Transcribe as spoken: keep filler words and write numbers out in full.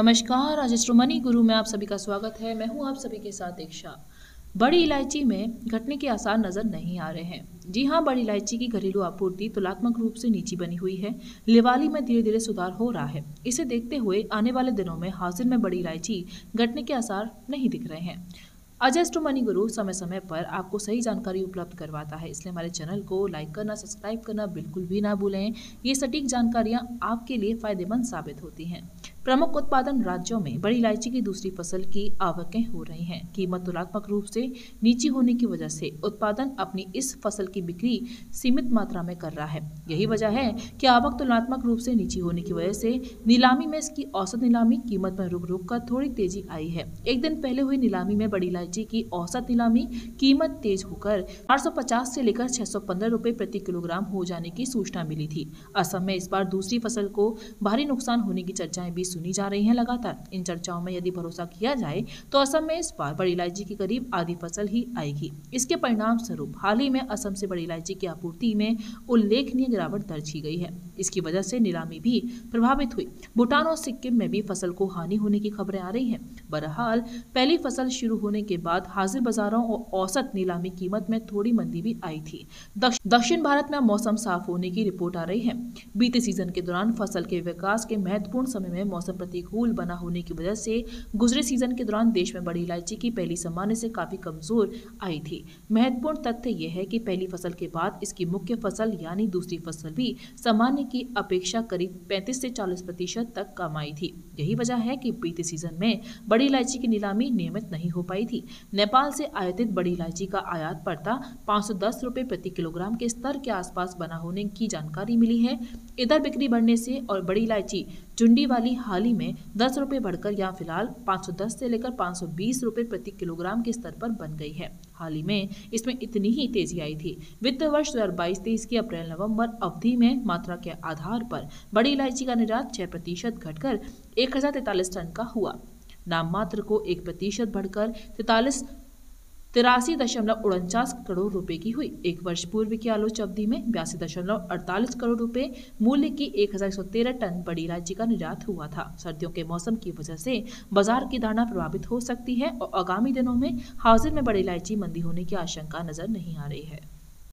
नमस्कार, आज astro money गुरु में आप सभी का स्वागत है। मैं हूं आप सभी के साथ दीक्षा। बड़ी इलायची में घटने के आसार नज़र नहीं आ रहे हैं। जी हां, बड़ी इलायची की घरेलू आपूर्ति तुलनात्मक रूप से नीचे बनी हुई है। लिवाली में धीरे धीरे सुधार हो रहा है। इसे देखते हुए आने वाले दिनों में हाजिर में बड़ी इलायची घटने के आसार नहीं दिख रहे हैं। एस्ट्रो मनी गुरु समय समय पर आपको सही जानकारी उपलब्ध करवाता है, इसलिए हमारे चैनल को लाइक करना, सब्सक्राइब करना बिल्कुल भी ना भूलें। ये सटीक जानकारियां आपके लिए फायदेमंद साबित होती हैं। प्रमुख उत्पादन राज्यों में बड़ी इलायची की दूसरी फसल की आवकें हो रही हैं। कीमत तुलनात्मक रूप से नीची होने की वजह से उत्पादन अपनी इस फसल की बिक्री सीमित मात्रा में कर रहा है। यही वजह है कि आवक तुलनात्मक रूप से नीची होने की वजह से नीलामी में इसकी औसत नीलामी कीमत में रुक रुक कर थोड़ी तेजी आई है। एक दिन पहले हुई नीलामी में बड़ी इलायची की औसत नीलामी कीमत तेज होकर चार सौ पचास से लेकर छह सौ पंद्रह रुपये प्रति किलोग्राम हो जाने की सूचना मिली थी। असम में इस बार दूसरी फसल को भारी नुकसान होने की चर्चाएं भी सुनी जा रही हैं लगातार। इन चर्चाओं में यदि भरोसा किया जाए तो असम में इस बार बड़ी इलायची की करीब आधी फसल ही आएगी। इसके परिणाम स्वरूप हाल ही में असम से बड़ी इलायची की आपूर्ति में उल्लेखनीय गिरावट दर्ज की गई है। इसकी वजह से नीलामी भी प्रभावित हुई। भूटान और सिक्किम में भी फसल को हानि होने की खबरें आ रही हैं। बहरहाल पहली फसल शुरू होने के बाद हाजिर बाजारों और औसत नीलामी कीमत में थोड़ी मंदी भी आई थी। दक्षिण भारत में मौसम साफ होने की रिपोर्ट आ रही है। बीते सीजन के दौरान फसल के विकास के महत्वपूर्ण समय में मौसम प्रतिकूल बना होने की वजह से गुजरे सीजन के दौरान देश में बड़ी इलायची की पहली सामान्य से काफी कमजोर आई थी। महत्वपूर्ण तथ्य यह है कि पहली फसल के बाद इसकी मुख्य फसल यानी दूसरी फसल भी सामान्य की अपेक्षा करीब पैंतीस से चालीस प्रतिशत तक कम आई थी। यही वजह है कि बीते सीजन में बड़ी इलायची की नीलामी नियमित नहीं हो पाई थी। नेपाल से आयातित बड़ी इलायची का आयात पड़ता पाँच सौ दस रुपये प्रति किलोग्राम के स्तर के आसपास बना होने की जानकारी मिली है। इधर बिक्री बढ़ने से और बड़ी इलायची चुंडी वाली हाल ही में दस रुपये बढ़कर यहाँ फिलहाल पाँच सौ दस से लेकर पाँच सौ बीस रुपये प्रति किलोग्राम के स्तर पर बन गई है। हाल ही में इसमें इतनी ही तेजी आई थी। वित्त वर्ष दो हज़ार बाईस तेईस की अप्रैल नवंबर अवधि में मात्रा के आधार पर बड़ी इलायची का निर्यात छह प्रतिशत घटकर एक हजार तैतालीस टन का हुआ। नाम मात्र को एक प्रतिशत बढ़कर तैतालीस तिरासी दशमलव उनचास करोड़ रुपए की हुई। एक वर्ष पूर्व की आलोच अवधि में बयासी दशमलव अड़तालीस करोड़ रुपए मूल्य की एक हजार एक सौ तेरह टन बड़ी इलायची का निर्यात हुआ था। सर्दियों के मौसम की वजह से बाजार की धारणा प्रभावित हो सकती है और आगामी दिनों में हाजिर में बड़ी इलायची मंदी होने की आशंका नजर नहीं आ रही है।